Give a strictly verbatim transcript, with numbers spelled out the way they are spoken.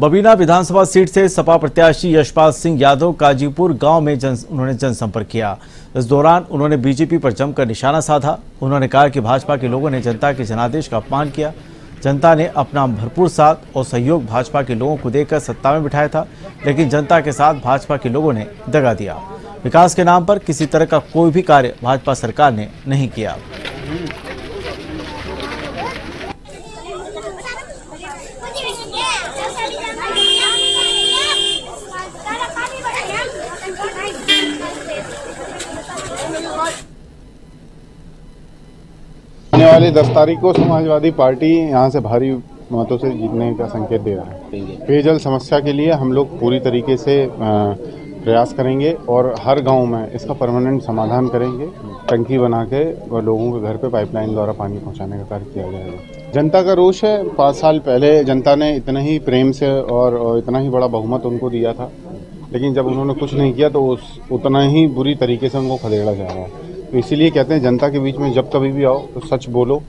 बबीना विधानसभा seat से सपा प्रत्याशी यशपाल सिंह यादव काजीपुर गांव में जन, उन्होंने जनसंपर्क किया। इस दौरान उन्होंने बीजेपी पर जमकर निशाना साधा। उन्होंने कहा कि भाजपा के लोगों ने जनता के जनादेश का अपमान किया। जनता ने अपना भरपूर साथ और सहयोग भाजपा के लोगों को देकर सत्ता में बिठाया था, लेकिन जनता के साथ भाजपा के लोगों ने दगा दिया। विकास के नाम पर किसी तरह का कोई भी कार्य भाजपा सरकार ने नहीं किया। आने वाली दस तारीख को समाजवादी पार्टी यहाँ से भारी मतों से जीतने का संकेत दे रहा है। पेयजल समस्या के लिए हम लोग पूरी तरीके से प्रयास करेंगे और हर गांव में इसका परमानेंट समाधान करेंगे। टंकी बना के और लोगों के घर पे पाइपलाइन द्वारा पानी पहुंचाने का कार्य किया जाएगा। जनता का रोष है, पाँच साल पहले जनता ने इतना ही प्रेम से और इतना ही बड़ा बहुमत उनको दिया था, लेकिन जब उन्होंने कुछ नहीं किया तो उस उतना ही बुरी तरीके से उनको खदेड़ा जा रहा है। तो इसीलिए कहते हैं जनता के बीच में जब कभी भी आओ तो सच बोलो।